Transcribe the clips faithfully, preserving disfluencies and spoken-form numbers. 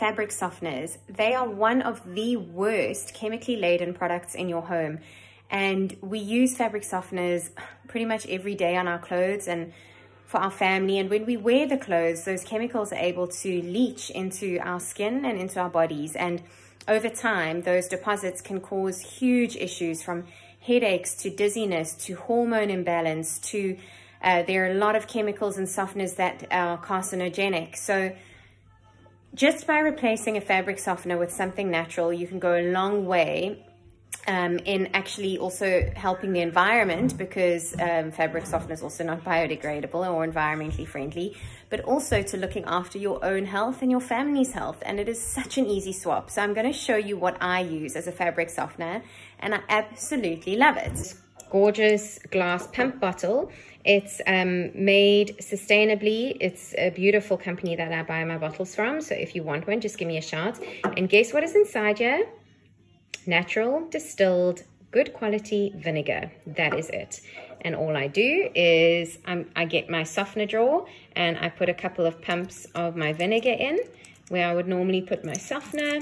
fabric softeners. They are one of the worst chemically laden products in your home. And we use fabric softeners pretty much every day on our clothes and for our family. And when we wear the clothes, those chemicals are able to leach into our skin and into our bodies. And over time, those deposits can cause huge issues, from headaches to dizziness to hormone imbalance to uh, there are a lot of chemicals and softeners that are carcinogenic. So just by replacing a fabric softener with something natural, you can go a long way um, in actually also helping the environment, because um, fabric softener is also not biodegradable or environmentally friendly, but also to looking after your own health and your family's health. And it is such an easy swap. So I'm going to show you what I use as a fabric softener, and I absolutely love it. Gorgeous glass pump bottle. It's um, made sustainably. It's a beautiful company that I buy my bottles from. So if you want one, just give me a shout. And guess what is inside here? Natural, distilled, good quality vinegar. That is it. And all I do is um, I get my softener drawer and I put a couple of pumps of my vinegar in where I would normally put my softener.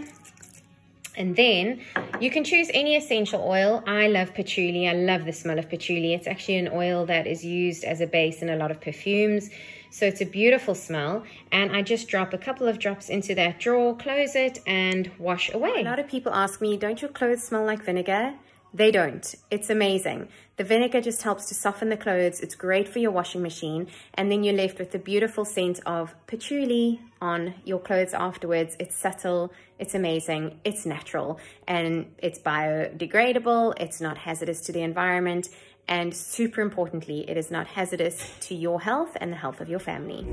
And then you can choose any essential oil. I love patchouli. I love the smell of patchouli. It's actually an oil that is used as a base in a lot of perfumes. So it's a beautiful smell. And I just drop a couple of drops into that drawer, close it, and wash away. A lot of people ask me, don't your clothes smell like vinegar? They don't. It's amazing. The vinegar just helps to soften the clothes. It's great for your washing machine. And then you're left with the beautiful scent of patchouli on your clothes afterwards. It's subtle. It's amazing. It's natural. And it's biodegradable. It's not hazardous to the environment. And super importantly, it is not hazardous to your health and the health of your family.